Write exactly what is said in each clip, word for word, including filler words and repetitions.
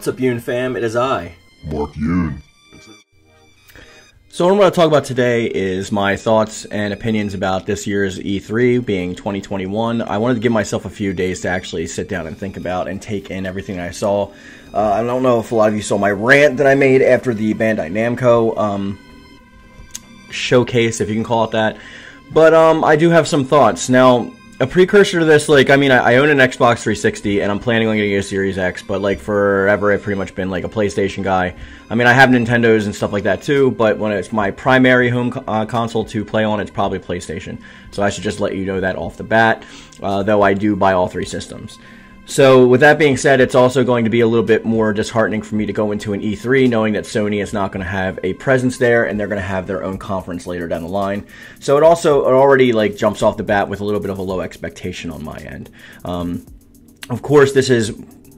What's up, Yoon-Fam? It is I, Mark Yoon. So what I'm going to talk about today is my thoughts and opinions about this year's E three being twenty twenty-one. I wanted to give myself a few days to actually sit down and think about and take in everything I saw. Uh, I don't know if a lot of you saw my rant that I made after the Bandai Namco um, showcase, if you can call it that. But um, I do have some thoughts. Now, a precursor to this, like, I mean, I, I own an Xbox three sixty, and I'm planning on getting a Series X, but, like, forever I've pretty much been, like, a PlayStation guy. I mean, I have Nintendos and stuff like that, too, but when it's my primary home uh, console to play on, it's probably PlayStation. So I should just let you know that off the bat, uh, though I do buy all three systems. So, with that being said, it's also going to be a little bit more disheartening for me to go into an E three, knowing that Sony is not going to have a presence there, and they're going to have their own conference later down the line. So, it also it already like jumps off the bat with a little bit of a low expectation on my end. Um, of course, this is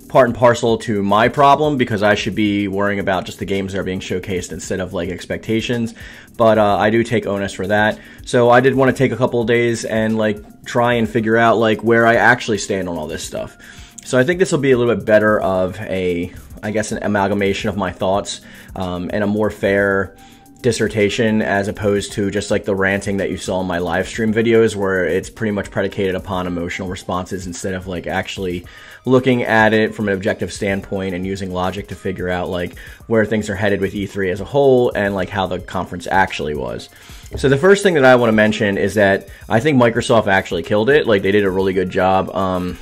part and parcel to my problem, because I should be worrying about just the games that are being showcased instead of, like, expectations, but uh, I do take onus for that. So I did want to take a couple of days and, like, try and figure out, like, where I actually stand on all this stuff. So I think this will be a little bit better of a, I guess, an amalgamation of my thoughts um, and a more fair dissertation, as opposed to just like the ranting that you saw in my live stream videos, where it's pretty much predicated upon emotional responses instead of, like, actually looking at it from an objective standpoint and using logic to figure out, like, where things are headed with E three as a whole and, like, how the conference actually was. So the first thing that I want to mention is that I think Microsoft actually killed it. Like, they did a really good job. Um,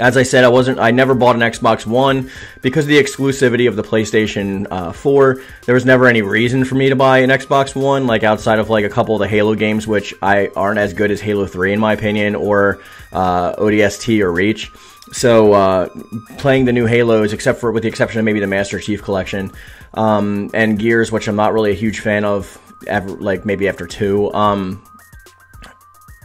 As I said, I wasn't. I never bought an Xbox One because of the exclusivity of the PlayStation uh, four. There was never any reason for me to buy an Xbox One, like, outside of, like, a couple of the Halo games, which I aren't as good as Halo three in my opinion, or uh, O D S T or Reach. So uh, playing the new Halos, except for with the exception of maybe the Master Chief Collection um, and Gears, which I'm not really a huge fan of, ever, like maybe after two. Um,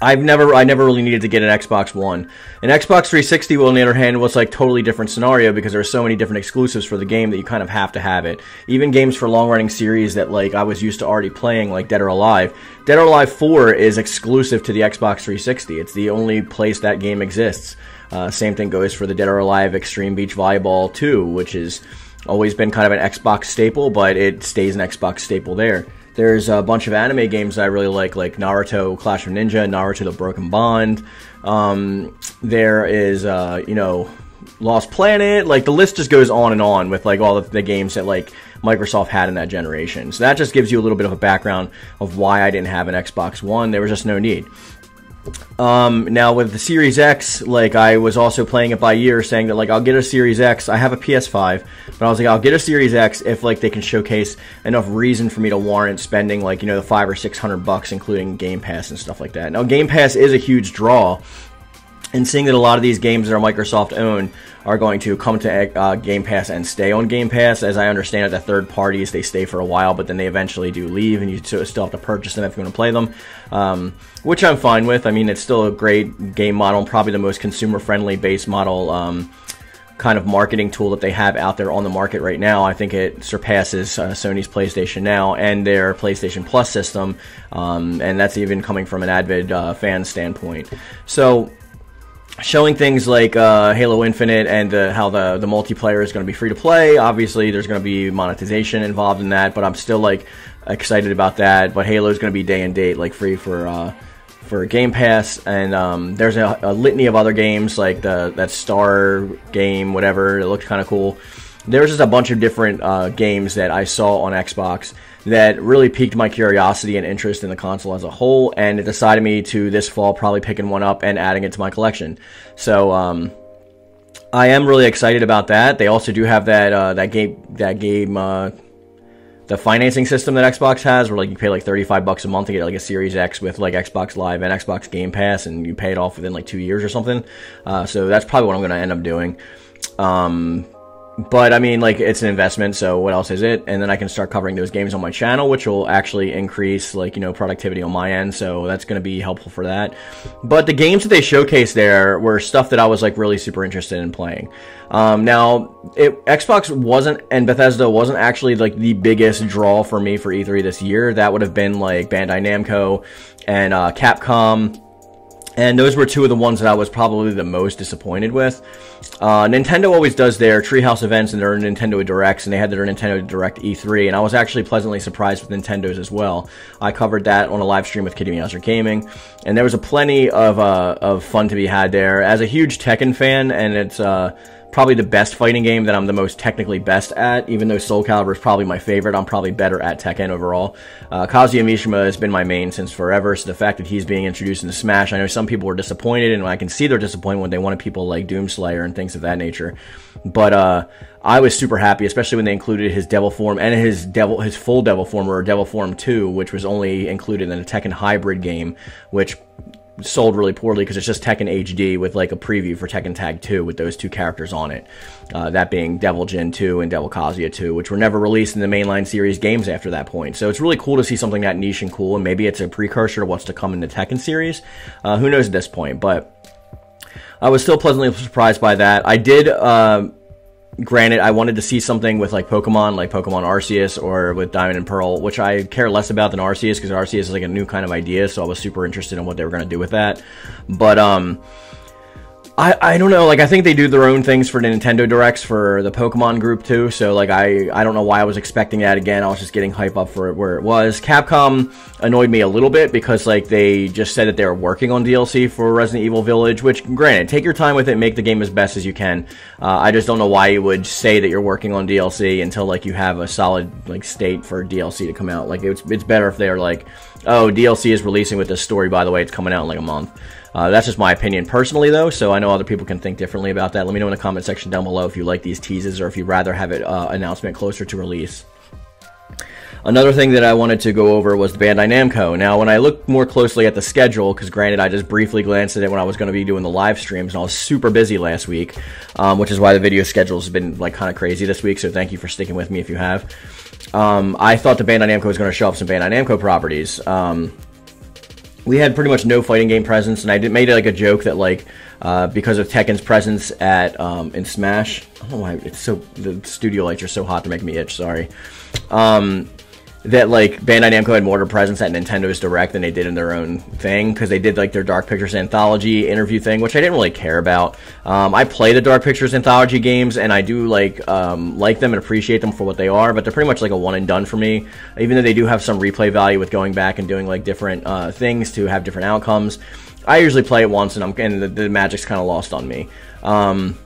I've never, I never really needed to get an Xbox One. An Xbox three sixty, well, on the other hand, was, like, totally different scenario, because there are so many different exclusives for the game that you kind of have to have it. Even games for long-running series that, like, I was used to already playing, like Dead or Alive. Dead or Alive four is exclusive to the Xbox three sixty. It's the only place that game exists. Uh, same thing goes for the Dead or Alive Extreme Beach Volleyball two, which has always been kind of an Xbox staple, but it stays an Xbox staple there. There's a bunch of anime games that I really like, like Naruto Clash of Ninja, Naruto The Broken Bond. Um, there is, uh, you know, Lost Planet. Like, the list just goes on and on with, like, all of the games that, like, Microsoft had in that generation. So that just gives you a little bit of a background of why I didn't have an Xbox One. There was just no need. Um, now, with the Series X, like, I was also playing it by year, saying that, like, I'll get a Series X. I have a P S five, but I was like, I'll get a Series X if, like, they can showcase enough reason for me to warrant spending, like, you know, the five or six hundred bucks, including Game Pass and stuff like that. Now, Game Pass is a huge draw, and seeing that a lot of these games that are Microsoft-owned are going to come to uh, Game Pass and stay on Game Pass, as I understand it, the third parties, they stay for a while, but then they eventually do leave, and you still have to purchase them if you're going to play them, um, which I'm fine with. I mean, it's still a great game model, and probably the most consumer-friendly base model um, kind of marketing tool that they have out there on the market right now. I think it surpasses uh, Sony's PlayStation Now and their PlayStation Plus system, um, and that's even coming from an avid uh, fan standpoint. So, showing things like uh, Halo Infinite and the, how the, the multiplayer is going to be free to play. Obviously, there's going to be monetization involved in that, but I'm still, like, excited about that. But Halo is going to be day and date, like, free for uh, for Game Pass. And um, there's a, a litany of other games, like the that Star game, whatever. It looked kind of cool. There's just a bunch of different uh, games that I saw on Xbox that really piqued my curiosity and interest in the console as a whole, and it decided me to, this fall, probably picking one up and adding it to my collection. So um, I am really excited about that. They also do have that uh, that game, that game uh, the financing system that Xbox has, where, like, you pay like thirty-five bucks a month to get, like, a Series X with, like, Xbox Live and Xbox Game Pass, and you pay it off within, like, two years or something. Uh, so that's probably what I'm going to end up doing. Um... But, I mean, like, it's an investment, so what else is it? And then I can start covering those games on my channel, which will actually increase, like, you know, productivity on my end, so that's going to be helpful for that. But the games that they showcased there were stuff that I was, like, really super interested in playing. Um, now, it, Xbox wasn't, and Bethesda wasn't actually, like, the biggest draw for me for E three this year. That would have been, like, Bandai Namco and uh, Capcom. And those were two of the ones that I was probably the most disappointed with. Uh, Nintendo always does their Treehouse events and their Nintendo Directs, and they had their Nintendo Direct E three, and I was actually pleasantly surprised with Nintendo's as well. I covered that on a live stream with KittyMeowser Gaming, and there was a plenty of, uh, of fun to be had there. As a huge Tekken fan, and it's uh, probably the best fighting game that I'm the most technically best at, even though Soul Calibur is probably my favorite, I'm probably better at Tekken overall. Uh, Kazuya Mishima has been my main since forever, so the fact that he's being introduced into Smash, I know some people were disappointed, and I can see their disappointment when they wanted people like Doomslayer and things of that nature. But uh, I was super happy, especially when they included his Devil Form and his Devil, his full Devil Form, or Devil Form two, which was only included in a Tekken hybrid game, which sold really poorly because it's just Tekken H D with like a preview for Tekken Tag two with those two characters on it, uh, that being Devil Jin two and Devil Kazuya two, which were never released in the mainline series games after that point. So it's really cool to see something that niche and cool, and maybe it's a precursor to what's to come in the Tekken series. Uh, who knows at this point, but I was still pleasantly surprised by that. I did... Uh, Granted, I wanted to see something with like Pokemon, like Pokemon Arceus, or with Diamond and Pearl, which I care less about than Arceus, because Arceus is like a new kind of idea, so I was super interested in what they were going to do with that. But, um... I, I don't know, like, I think they do their own things for the Nintendo Directs for the Pokemon group, too, so, like, I, I don't know why I was expecting that again, I was just getting hype up for it where it was. Capcom annoyed me a little bit because, like, they just said that they were working on D L C for Resident Evil Village, which, granted, take your time with it, make the game as best as you can. Uh, I just don't know why you would say that you're working on D L C until, like, you have a solid, like, state for D L C to come out. Like, it's, it's better if they're, like, oh, D L C is releasing with this story, by the way, it's coming out in, like, a month. Uh, that's just my opinion personally, though, so I know other people can think differently about that. Let me know in the comment section down below if you like these teases or if you'd rather have it uh, announcement closer to release. Another thing that I wanted to go over was the Bandai Namco. Now, when I looked more closely at the schedule, because granted, I just briefly glanced at it when I was going to be doing the live streams, and I was super busy last week, um, which is why the video schedule has been like kind of crazy this week, so thank you for sticking with me if you have. Um, I thought the Bandai Namco was going to show up some Bandai Namco properties. Um... We had pretty much no fighting game presence, and I did, made like a joke that like uh, because of Tekken's presence at um, in Smash, I don't know why it's so the studio lights are so hot to make me itch. Sorry, um, that like Bandai Namco had more presence at Nintendo's Direct than they did in their own thing, because they did like their Dark Pictures Anthology interview thing, which I didn't really care about. Um, I play the Dark Pictures Anthology games, and I do like um, like them and appreciate them for what they are, but they're pretty much like a one and done for me. Even though they do have some replay value with going back and doing like different uh, things to have different outcomes, I usually play it once, and I'm and the, the magic's kind of lost on me. Um,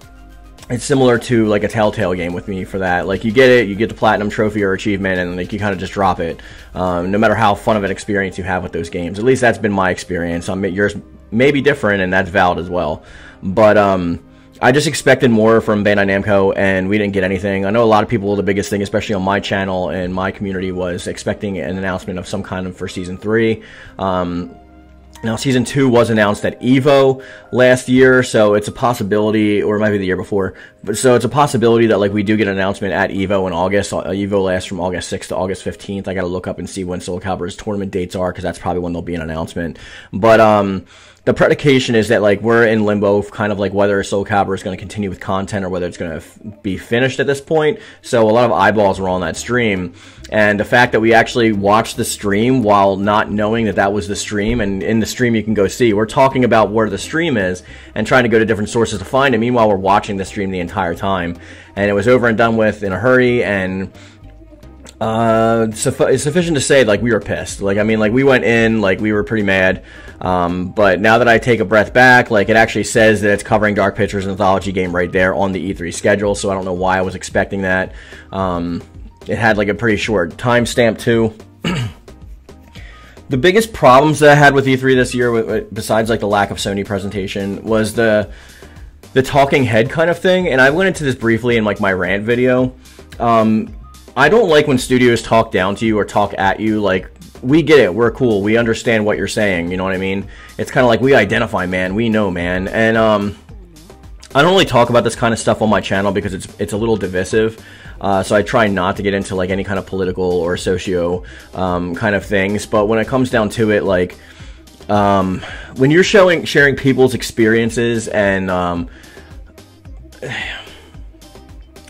It's similar to like a Telltale game with me for that. Like you get it, you get the platinum trophy or achievement, and like you kind of just drop it. Um, no matter how fun of an experience you have with those games, at least that's been my experience. I mean, yours may be different, and that's valid as well. But um, I just expected more from Bandai Namco, and we didn't get anything. I know a lot of people, the biggest thing, especially on my channel and my community, was expecting an announcement of some kind of for season three. Um, Now, Season two was announced at E V O last year, so it's a possibility, or it might be the year before, but so it's a possibility that, like, we do get an announcement at E V O in August. E V O lasts from August sixth to August fifteenth. I gotta look up and see when Soul Calibur's tournament dates are, because that's probably when there'll be an announcement. But, um... the predication is that like we're in limbo, kind of like whether Soul Calibur is going to continue with content or whether it's going to be finished at this point. So a lot of eyeballs were on that stream, and the fact that we actually watched the stream while not knowing that that was the stream, and in the stream you can go see we're talking about where the stream is and trying to go to different sources to find it. Meanwhile, we're watching the stream the entire time, and it was over and done with in a hurry, and uh suffi it's sufficient to say like we were pissed. Like I mean, like we went in like we were pretty mad, um but now that I take a breath back, like it actually says that it's covering Dark Pictures Anthology game right there on the E three schedule, so I don't know why I was expecting that. Um it had like a pretty short timestamp too. The biggest problems that I had with E three this year, besides like the lack of Sony presentation, was the the talking head kind of thing, and I went into this briefly in like my rant video. um I don't like when studios talk down to you or talk at you. Like, we get it, we're cool, we understand what you're saying, you know what I mean? It's kind of like, we identify, man, we know, man. And um, I don't really talk about this kind of stuff on my channel because it's, it's a little divisive. Uh, so I try not to get into like any kind of political or socio um, kind of things. But when it comes down to it, like, um, when you're showing sharing people's experiences and... Um,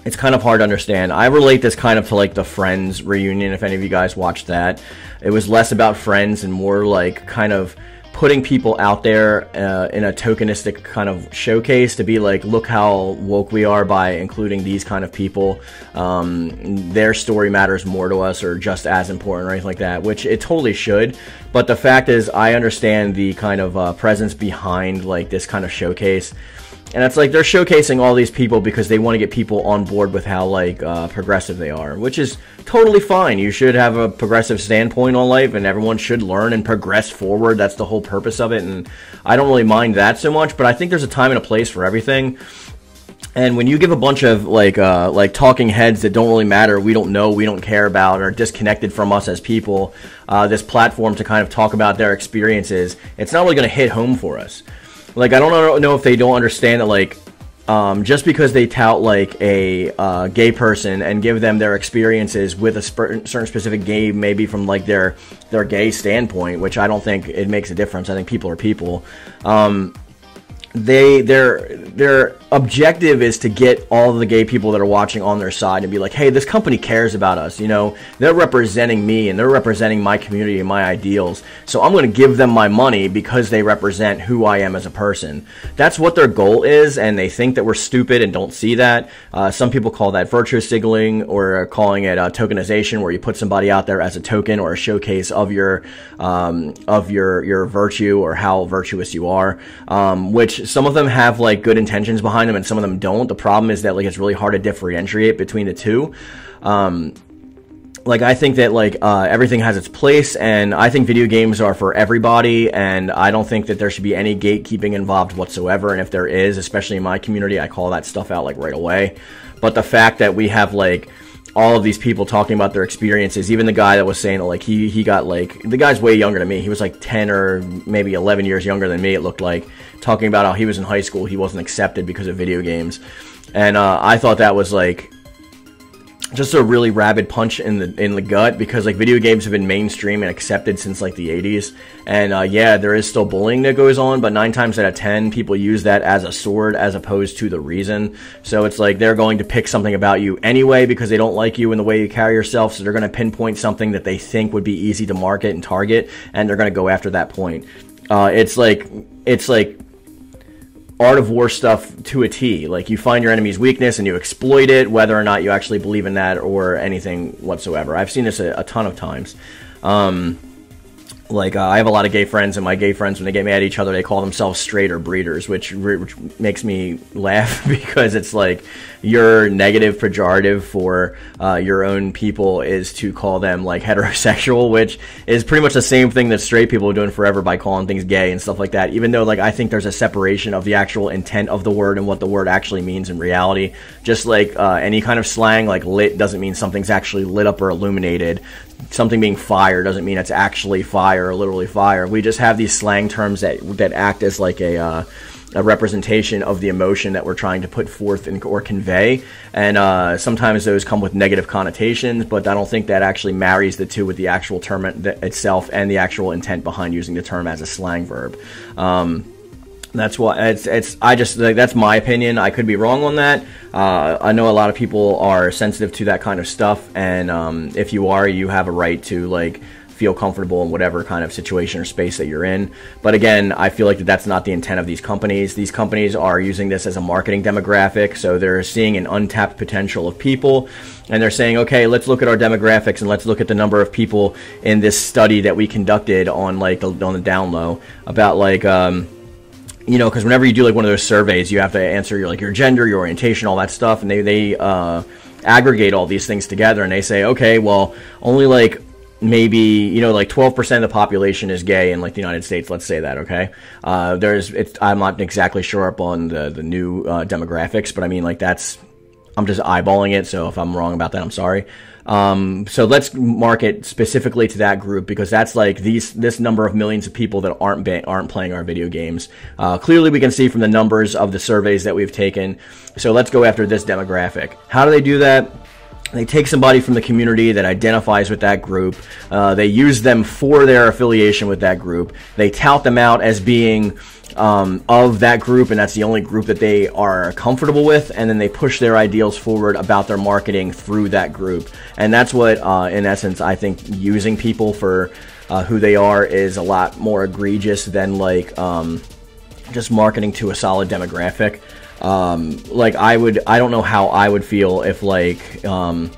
it's kind of hard to understand. I relate this kind of to like the Friends reunion, if any of you guys watched that. It was less about Friends and more like kind of putting people out there uh, in a tokenistic kind of showcase to be like, look how woke we are by including these kind of people. Um, their story matters more to us or just as important or anything like that, which it totally should. But the fact is, I understand the kind of uh, presence behind like this kind of showcase. And it's like they're showcasing all these people because they want to get people on board with how like uh, progressive they are, which is totally fine. You should have a progressive standpoint on life, and everyone should learn and progress forward. That's the whole purpose of it, and I don't really mind that so much. But I think there's a time and a place for everything. And when you give a bunch of like uh, like talking heads that don't really matter, we don't know, we don't care about, or disconnected from us as people, uh, this platform to kind of talk about their experiences, it's not really going to hit home for us. Like, I don't know if they don't understand that, like, um, just because they tout, like, a uh, gay person and give them their experiences with a sp certain specific gay, maybe from, like, their, their gay standpoint, which I don't think it makes a difference. I think people are people. Um, they, their, their objective is to get all of the gay people that are watching on their side and be like, hey, this company cares about us, you know, they're representing me and they're representing my community and my ideals, so I'm going to give them my money because they represent who I am as a person. That's what their goal is, and they think that we're stupid and don't see that. Uh, some people call that virtue signaling, or calling it uh, tokenization, where you put somebody out there as a token or a showcase of your um, of your your virtue or how virtuous you are, um, which some of them have like good intentions behind them and some of them don't. The problem is that like it's really hard to differentiate between the two. Um, like I think that like uh, everything has its place, and I think video games are for everybody, and I don't think that there should be any gatekeeping involved whatsoever. And if there is, especially in my community, I call that stuff out like right away. But the fact that we have like all of these people talking about their experiences, even the guy that was saying that like he he got like, the guy's way younger than me, he was like ten or maybe eleven years younger than me, it looked like, talking about how he was in high school, he wasn't accepted because of video games. And uh, I thought that was like just a really rabid punch in the in the gut, because like video games have been mainstream and accepted since like the eighties, and uh, yeah, there is still bullying that goes on, but nine times out of ten people use that as a sword as opposed to the reason. So it's like they're going to pick something about you anyway because they don't like you and the way you carry yourself, so they're going to pinpoint something that they think would be easy to market and target, and they're going to go after that point. Uh, it's like it's like Art of War stuff to a T. Like, you find your enemy's weakness and you exploit it, whether or not you actually believe in that or anything whatsoever. I've seen this a, a ton of times. Um, like, uh, I have a lot of gay friends, and my gay friends, when they get mad at each other, they call themselves straight or breeders, which, which makes me laugh because it's like your negative pejorative for uh, your own people is to call them like heterosexual, which is pretty much the same thing that straight people are doing forever by calling things gay and stuff like that, even though like I think there's a separation of the actual intent of the word and what the word actually means in reality. Just like uh, any kind of slang, like lit doesn't mean something's actually lit up or illuminated. Something being fire doesn't mean it's actually fire or literally fire. We just have these slang terms that that act as like a uh, a representation of the emotion that we're trying to put forth and, or convey, and uh, sometimes those come with negative connotations, but I don't think that actually marries the two with the actual term itself and the actual intent behind using the term as a slang verb. Um, that's why it's it's I just like, that's my opinion. I could be wrong on that. uh, I know a lot of people are sensitive to that kind of stuff, and um, if you are, you have a right to like feel comfortable in whatever kind of situation or space that you're in. But again, I feel like that that's not the intent of these companies. These companies are using this as a marketing demographic, so they're seeing an untapped potential of people, and they're saying, okay, let's look at our demographics and let's look at the number of people in this study that we conducted on like the, on the down low about like um you know, because whenever you do like one of those surveys, you have to answer your like your gender, your orientation, all that stuff, and they they uh aggregate all these things together, and they say, okay, well, only like maybe, you know, like twelve percent of the population is gay in like the United States, let's say that, okay? Uh, there's, it's, I'm not exactly sure up on the, the new uh, demographics, but I mean, like that's, I'm just eyeballing it, so if I'm wrong about that, I'm sorry. Um, so let's market specifically to that group, because that's like these this number of millions of people that aren't ba aren't playing our video games. Uh, clearly, we can see from the numbers of the surveys that we've taken. So let's go after this demographic. How do they do that? They take somebody from the community that identifies with that group. Uh, they use them for their affiliation with that group. They tout them out as being um, of that group, and that's the only group that they are comfortable with, and then they push their ideals forward about their marketing through that group. And that's what, uh, in essence, I think using people for uh, who they are is a lot more egregious than like um, just marketing to a solid demographic. Um, like I would, I don't know how I would feel if like, um,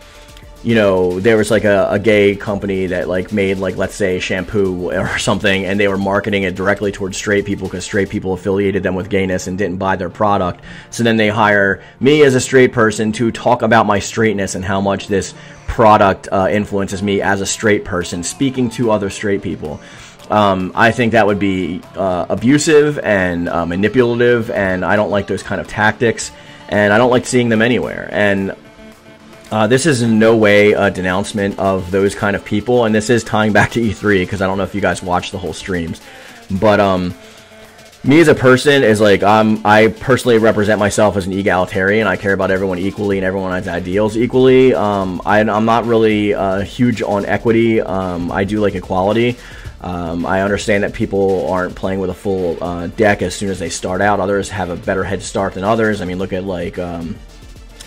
you know, there was like a, a gay company that like made like, let's say, shampoo or something, and they were marketing it directly towards straight people because straight people affiliated them with gayness and didn't buy their product. So then they hire me as a straight person to talk about my straightness and how much this product uh, influences me as a straight person speaking to other straight people. Um, I think that would be uh, abusive and uh, manipulative, and I don't like those kind of tactics, and I don't like seeing them anywhere. And uh, this is in no way a denouncement of those kind of people, and this is tying back to E three, because I don't know if you guys watch the whole streams. But um, me as a person is like, I'm, I personally represent myself as an egalitarian. I care about everyone equally and everyone's ideals equally. Um, I, I'm not really uh, huge on equity. Um, I do like equality. Um, I understand that people aren't playing with a full uh, deck as soon as they start out. Others have a better head start than others. I mean, look at like um,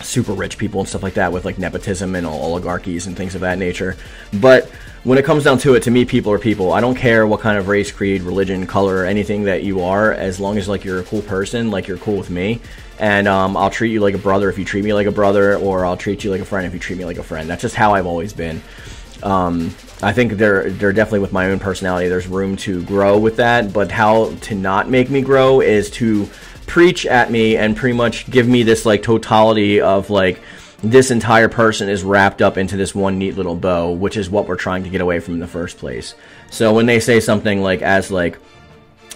super rich people and stuff like that with like nepotism and oligarchies and things of that nature. But when it comes down to it, to me, people are people. I don't care what kind of race, creed, religion, color, anything that you are, as long as like you're a cool person, like you're cool with me. And um, I'll treat you like a brother if you treat me like a brother, or I'll treat you like a friend if you treat me like a friend. That's just how I've always been. Um, I think they're, they're definitely, with my own personality, there's room to grow with that, but how to not make me grow is to preach at me and pretty much give me this like totality of like, this entire person is wrapped up into this one neat little bow, which is what we're trying to get away from in the first place. So when they say something like, as like,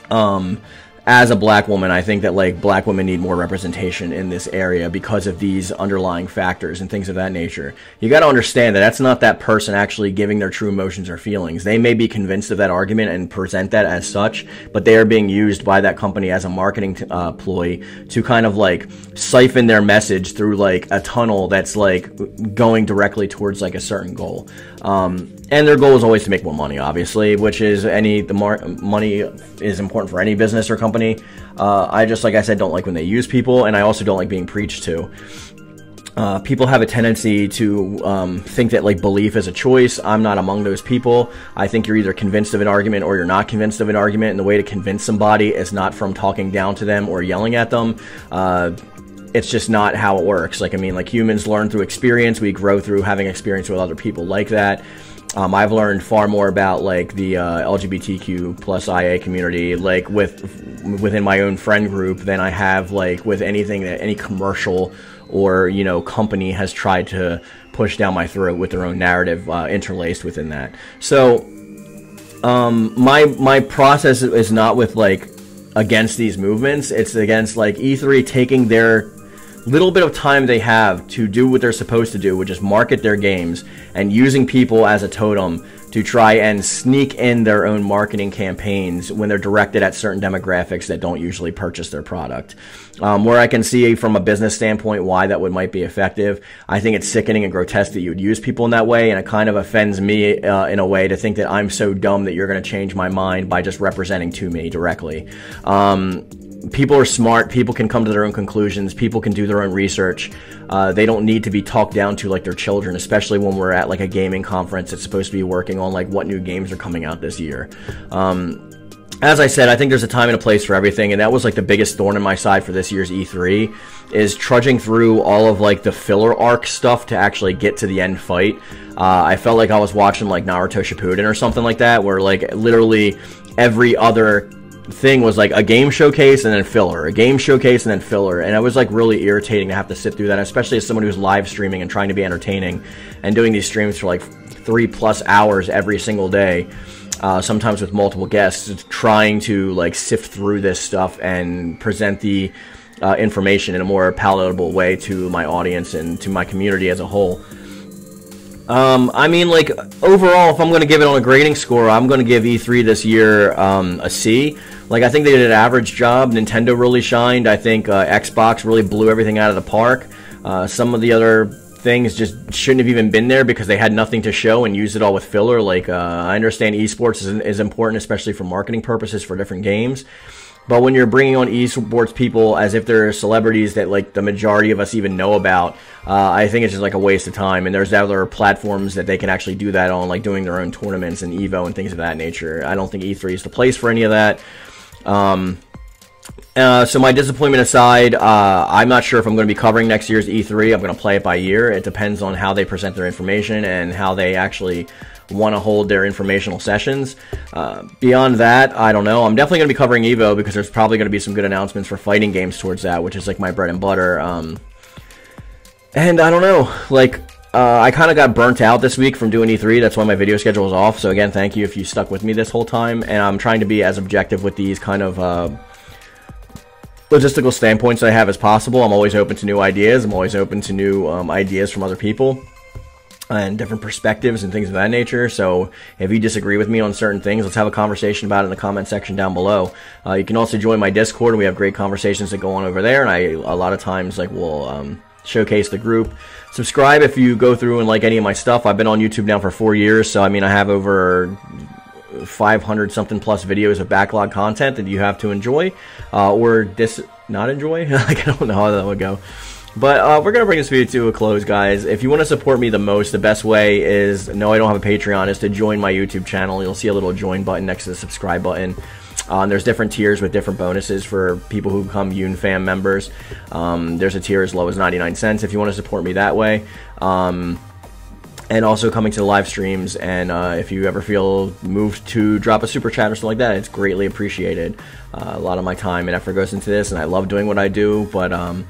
um, as a black woman, I think that like black women need more representation in this area because of these underlying factors and things of that nature. You got to understand that that's not that person actually giving their true emotions or feelings. They may be convinced of that argument and present that as such, but they are being used by that company as a marketing uh, ploy to kind of like siphon their message through like a tunnel that's like going directly towards like a certain goal. Um, and their goal is always to make more money, obviously, which is any, the mar money is important for any business or company. Uh, I just, like I said, don't like when they use people, and I also don't like being preached to. Uh, people have a tendency to um, think that like belief is a choice. I'm not among those people. I think you're either convinced of an argument or you're not convinced of an argument, and the way to convince somebody is not from talking down to them or yelling at them. Uh, it's just not how it works. Like, I mean, like humans learn through experience. We grow through having experience with other people like that. Um, I've learned far more about like the uh, L G B T Q plus I A community, like with within my own friend group, than I have like with anything that any commercial or you know company has tried to push down my throat with their own narrative uh, interlaced within that. So um, my my process is not with like against these movements. It's against like E three taking their little bit of time they have to do what they're supposed to do, which is market their games, and using people as a totem to try and sneak in their own marketing campaigns when they're directed at certain demographics that don't usually purchase their product. Um, where I can see from a business standpoint why that would might be effective, I think it's sickening and grotesque that you would use people in that way, and it kind of offends me uh, in a way to think that I'm so dumb that you're going to change my mind by just representing to me directly. Um, People are smart. People can come to their own conclusions. People can do their own research. Uh, they don't need to be talked down to like their children, especially when we're at like a gaming conference that's supposed to be working on like what new games are coming out this year. Um, as I said, I think there's a time and a place for everything, and that was like the biggest thorn in my side for this year's E three, is trudging through all of like the filler arc stuff to actually get to the end fight. Uh, I felt like I was watching like Naruto Shippuden or something like that, where like literally every other thing was like a game showcase and then filler, a game showcase and then filler, and it was like really irritating to have to sit through that, especially as someone who's live streaming and trying to be entertaining and doing these streams for like three plus hours every single day, uh, sometimes with multiple guests, trying to like sift through this stuff and present the uh, information in a more palatable way to my audience and to my community as a whole. Um, I mean, like, overall, if I'm going to give it on a grading score, I'm going to give E three this year um, a C. Like, I think they did an average job. Nintendo really shined. I think uh, Xbox really blew everything out of the park. Uh, some of the other things just shouldn't have even been there because they had nothing to show and used it all with filler. Like, uh, I understand esports is, is important, especially for marketing purposes for different games. But when you're bringing on esports people as if they're celebrities that, like, the majority of us even know about, uh, I think it's just, like, a waste of time. And there's other platforms that they can actually do that on, like, doing their own tournaments and E V O and things of that nature. I don't think E three is the place for any of that. Um, uh, so my disappointment aside, uh, I'm not sure if I'm going to be covering next year's E three. I'm going to play it by ear. It depends on how they present their information and how they actually want to hold their informational sessions. Uh, beyond that, I don't know. I'm definitely going to be covering E V O because there's probably going to be some good announcements for fighting games towards that, which is like my bread and butter. Um, and I don't know. Like, uh, I kind of got burnt out this week from doing E three. That's why my video schedule was off. So again, thank you if you stuck with me this whole time. And I'm trying to be as objective with these kind of uh, logistical standpoints I have as possible. I'm always open to new ideas. I'm always open to new um, ideas from other people and different perspectives and things of that nature. So if you disagree with me on certain things, let's have a conversation about it in the comment section down below. Uh, you can also join my Discord, and we have great conversations that go on over there, and I a lot of times like will um, showcase the group. Subscribe if you go through and like any of my stuff. I've been on YouTube now for four years, so I mean I have over five hundred something plus videos of backlog content that you have to enjoy uh, or dis not enjoy. Like, I don't know how that would go. But uh, we're going to bring this video to a close, guys. If you want to support me the most, the best way is, no, I don't have a Patreon, is to join my YouTube channel. You'll see a little join button next to the subscribe button. Uh, and there's different tiers with different bonuses for people who become Yoon-Fam members. Um, there's a tier as low as ninety-nine cents if you want to support me that way. Um, and also coming to the live streams. And uh, if you ever feel moved to drop a super chat or something like that, it's greatly appreciated. Uh, a lot of my time and effort goes into this, and I love doing what I do, but... Um,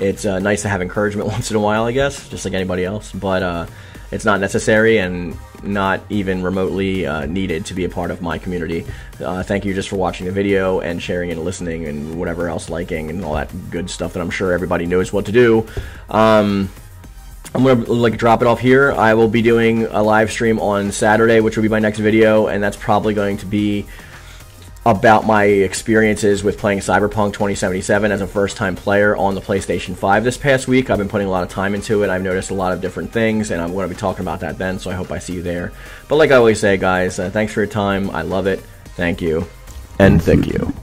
It's uh, nice to have encouragement once in a while, I guess, just like anybody else, but uh, it's not necessary and not even remotely uh, needed to be a part of my community. Uh, thank you just for watching the video and sharing and listening and whatever else, liking and all that good stuff that I'm sure everybody knows what to do. Um, I'm going to like drop it off here. I will be doing a live stream on Saturday, which will be my next video, and that's probably going to be about my experiences with playing Cyberpunk twenty seventy-seven as a first-time player on the PlayStation five this past week. I've been putting a lot of time into it. I've noticed a lot of different things, and I'm going to be talking about that then, so I hope I see you there. But like I always say, guys, uh, thanks for your time. I love it. Thank you, and thank you.